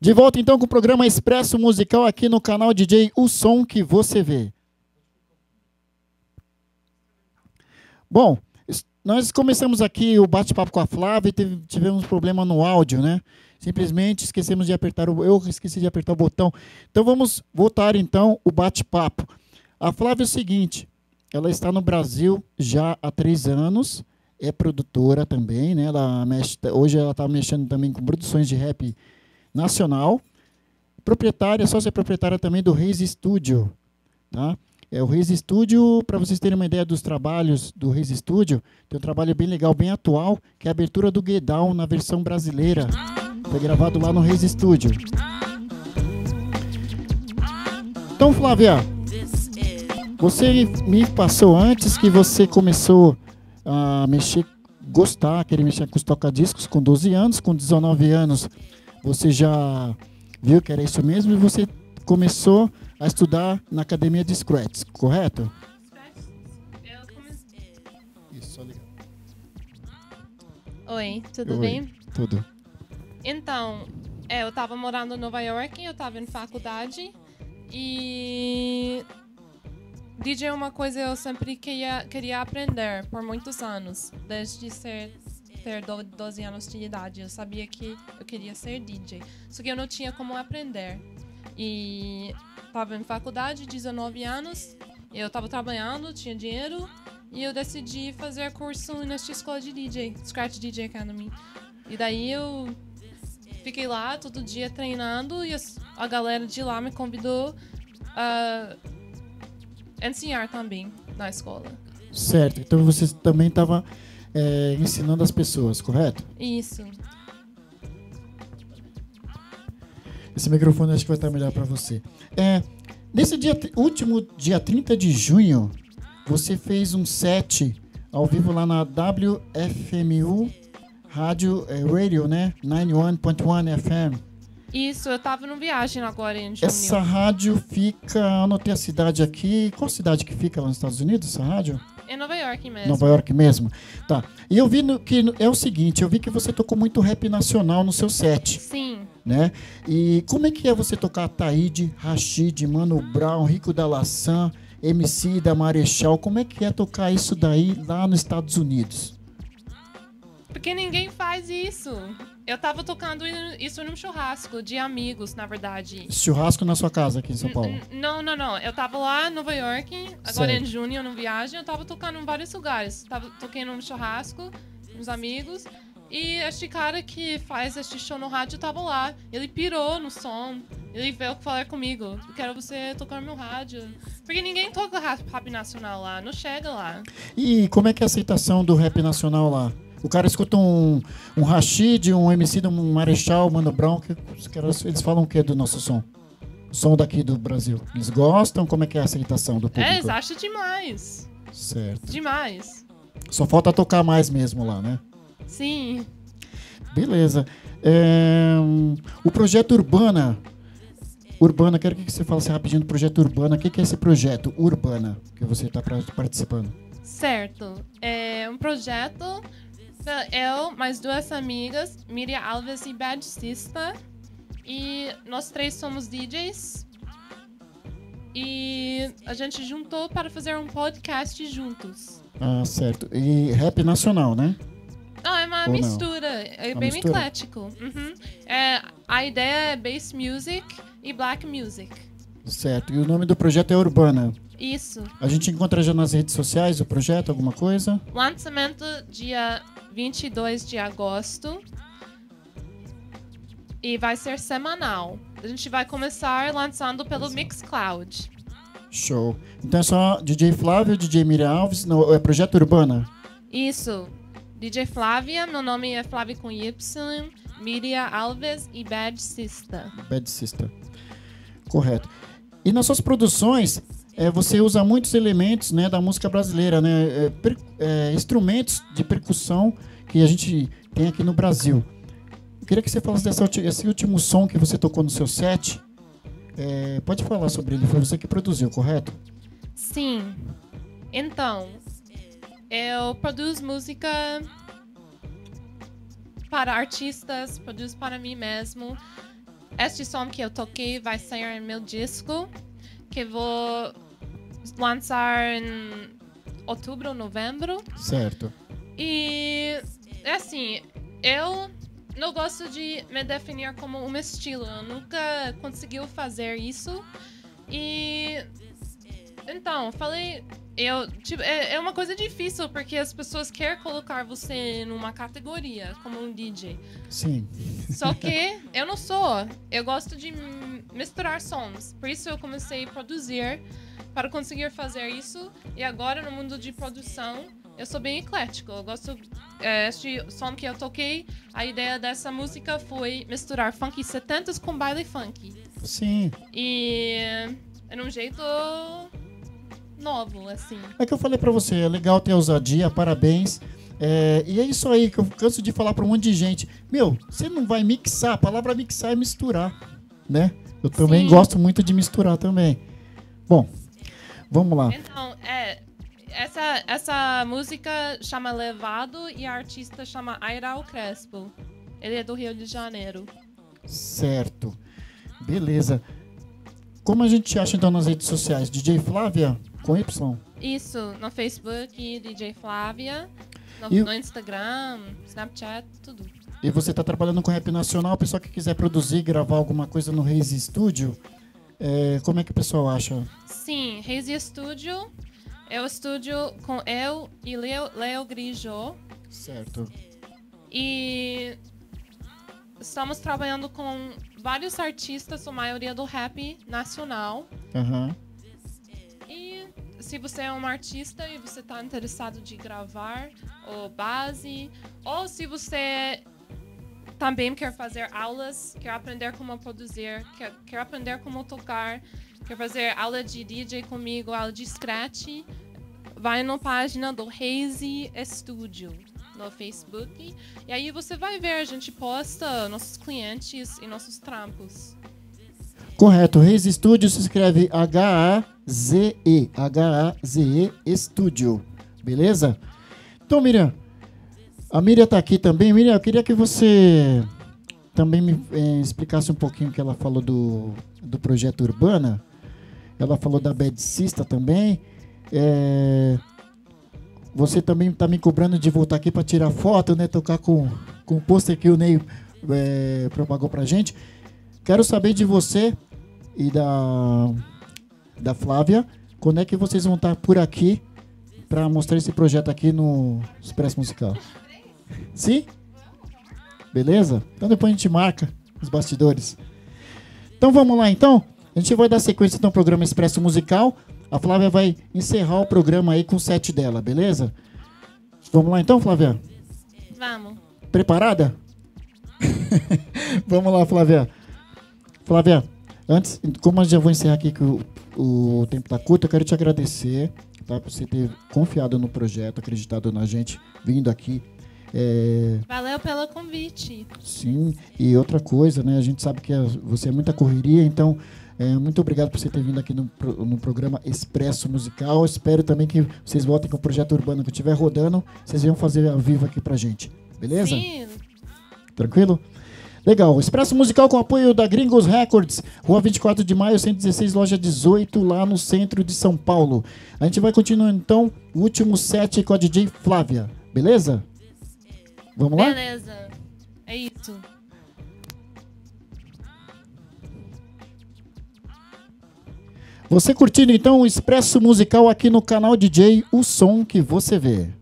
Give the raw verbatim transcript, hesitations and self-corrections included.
De volta então com o programa Expresso Musical aqui no canal D J O Som Que Você Vê. Bom, nós começamos aqui o bate-papo com a Flávia e tivemos um problema no áudio, né? Simplesmente esquecemos de apertar o... Eu esqueci de apertar o botão. Então vamos voltar então o bate-papo. A Flávia é o seguinte, ela está no Brasil já há três anos, é produtora também, né? Ela mexe, hoje ela está mexendo também com produções de rap nacional, proprietária, sócia proprietária também do Haze Studio, tá? É o Haze Studio, para vocês terem uma ideia dos trabalhos do Haze Studio, tem um trabalho bem legal, bem atual, que é a abertura do Get Down na versão brasileira. Foi gravado lá no Haze Studio. Então, Flávia, você me passou antes que você começou a mexer, gostar, querer mexer com os toca-discos com doze anos, com dezenove anos. Você já viu que era isso mesmo e você começou a estudar na academia de Scratch, correto? Isso, só ligar. Oi, tudo Oi, bem? Tudo. Então, é, eu estava morando em Nova York, eu estava em faculdade e D J é uma coisa que eu sempre queria, queria aprender por muitos anos, desde ser... ter doze anos de idade, eu sabia que eu queria ser D J, só que eu não tinha como aprender. E estava em faculdade, dezenove anos, eu estava trabalhando, tinha dinheiro, e eu decidi fazer curso nesta escola de D J, Scratch D J Academy. E daí eu fiquei lá todo dia treinando, e a galera de lá me convidou a ensinar também na escola. Certo, então você também estava... É, ensinando as pessoas, correto? Isso. Esse microfone acho que vai estar melhor para você. É, nesse dia, último dia trinta de junho, você fez um set ao vivo lá na W F M U Rádio é, Radio, né? noventa e um ponto um F M. Isso, eu tava numa viagem agora em junho. Essa rádio fica... Eu anotei a cidade aqui. Qual cidade que fica lá nos Estados Unidos, essa rádio? É Nova York mesmo. Nova York mesmo. Tá. E eu vi no, que é o seguinte, eu vi que você tocou muito rap nacional no seu set. Sim. Né? E como é que é você tocar Taíde, Rashid, Mano Brown, Rico da Laçã, M C da Marechal? Como é que é tocar isso daí lá nos Estados Unidos? Porque ninguém faz isso. Eu tava tocando isso num churrasco de amigos, na verdade. Churrasco na sua casa aqui em São Paulo? N não, não, não. Eu tava lá em Nova York, agora certo. Em junho, eu não viagem. Eu tava tocando em vários lugares. Tava, toquei num churrasco, uns amigos. E este cara que faz este show no rádio tava lá. Ele pirou no som. Ele veio falar comigo. Eu quero você tocar no meu rádio. Porque ninguém toca rap nacional lá. Não chega lá. E como é que é a aceitação do rap nacional lá? O cara escuta um, um Rashid, um M C, um Marechal, Mano Brown, que os caras, eles falam o que do nosso som? O som daqui do Brasil. Eles gostam? Como é que é a aceitação do público? É, eles acham demais. Certo. Demais. Só falta tocar mais mesmo lá, né? Sim. Beleza. É, o projeto Urbana. Urbana, quero que você fale assim rapidinho do projeto Urbana. O que é esse projeto Urbana que você está participando? Certo. É um projeto... Eu, mais duas amigas, Miriam Alves e Bad Sista. E nós três somos D Js. E a gente juntou para fazer um podcast juntos. Ah, certo. E rap nacional, né? Não, é uma Ou mistura. Não? É uma bem mistura? Eclético. Uhum. É, a ideia é bass music e black music. Certo. E o nome do projeto é Urbana. Isso. A gente encontra já nas redes sociais o projeto, alguma coisa? Lançamento dia vinte e dois de agosto e vai ser semanal. A gente vai começar lançando pelo Mixcloud. Show. Então é só D J Flavya, D J Miriam Alves, não, é projeto Urbana? Isso. D J Flavya, meu nome é Flavya com Y, Miriam Alves e Bad Sista. Bad Sista. Correto. E nas suas produções... É, você usa muitos elementos, né, da música brasileira, né, é, per, é, instrumentos de percussão que a gente tem aqui no Brasil. Eu queria que você falasse desse último som que você tocou no seu set. É, pode falar sobre ele, foi você que produziu, correto? Sim. Então, eu produzo música para artistas, produzo para mim mesmo. Este som que eu toquei vai sair no meu disco, que vou lançar em outubro, novembro. Certo. E, assim, eu não gosto de me definir como um estilo. Eu nunca consegui fazer isso. E, então, falei... Eu, tipo, é, é uma coisa difícil, porque as pessoas querem colocar você numa categoria, como um D J. Sim. Só que eu não sou. Eu gosto de misturar sons. Por isso eu comecei a produzir, para conseguir fazer isso. E agora, no mundo de produção, eu sou bem eclético. Eu gosto... É, este som que eu toquei, a ideia dessa música foi misturar funk setenta com baile funk. Sim. E... é um jeito... novo, assim. É que eu falei pra você, é legal ter ousadia, parabéns. É, e é isso aí que eu canso de falar pra um monte de gente. Meu, você não vai mixar, a palavra mixar é misturar, né? Eu também Sim. gosto muito de misturar também. Bom, vamos lá. Então, é, essa, essa música chama Levado e a artista chama Ayra O Crespo. Ele é do Rio de Janeiro. Certo. Beleza. Como a gente acha então nas redes sociais? D J Flavya? Com Y? Isso, no Facebook, D J Flavya, no, e... no Instagram, Snapchat, tudo. E você está trabalhando com rap nacional, o pessoal que quiser produzir, gravar alguma coisa no Haze Studio, é, como é que o pessoal acha? Sim, Haze Studio é o estúdio com eu e Leo, Leo Grigio. Certo. E estamos trabalhando com vários artistas, a maioria do rap nacional. Aham. Uhum. Se você é um artista e você está interessado de gravar ou base, ou se você também quer fazer aulas, quer aprender como produzir, quer, quer aprender como tocar, quer fazer aula de D J comigo, aula de Scratch, vai na página do Haze Studio no Facebook e aí você vai ver, a gente posta nossos clientes e nossos trampos. Correto, Haze Studio se escreve H A Z E, H A Z E Studio, beleza? Então, Miriam, a Miriam tá aqui também. Miriam, eu queria que você também me eh, explicasse um pouquinho o que ela falou do, do projeto Urbana. Ela falou da Bad Sista também. É, você também tá me cobrando de voltar aqui para tirar foto, né? Tocar com, com o pôster que o Ney eh, propagou pra gente. Quero saber de você e da, da Flavya, quando é que vocês vão estar por aqui para mostrar esse projeto aqui no Expresso Musical? Sim? Beleza? Então depois a gente marca os bastidores. Então vamos lá, então. A gente vai dar sequência no programa Expresso Musical. A Flavya vai encerrar o programa aí com o set dela, beleza? Vamos lá, então, Flavya? Vamos. Preparada? Vamos lá, Flavya. Flavya, antes, como eu já vou encerrar aqui que o, o tempo está curto, eu quero te agradecer, tá, por você ter confiado no projeto, acreditado na gente, vindo aqui. É... Valeu pelo convite. Sim, e outra coisa, né? A gente sabe que você é muita correria, então é, muito obrigado por você ter vindo aqui no, no programa Expresso Musical. Espero também que vocês voltem com o projeto Urbano que estiver rodando, vocês venham fazer ao vivo aqui pra gente, beleza? Sim. Tranquilo? Legal, Expresso Musical com apoio da Gringos Records, Rua vinte e quatro de maio, cento e dezesseis, loja dezoito, lá no centro de São Paulo. A gente vai continuar então o último set com a D J Flavya, beleza? Vamos lá? Beleza, é isso. Você curtindo então o Expresso Musical aqui no canal D J O Som Que Você Vê.